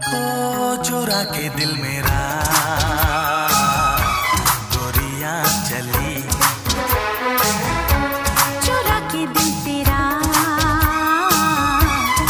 चुरा के दिल मेरा गोरियां चली, चुरा के दिल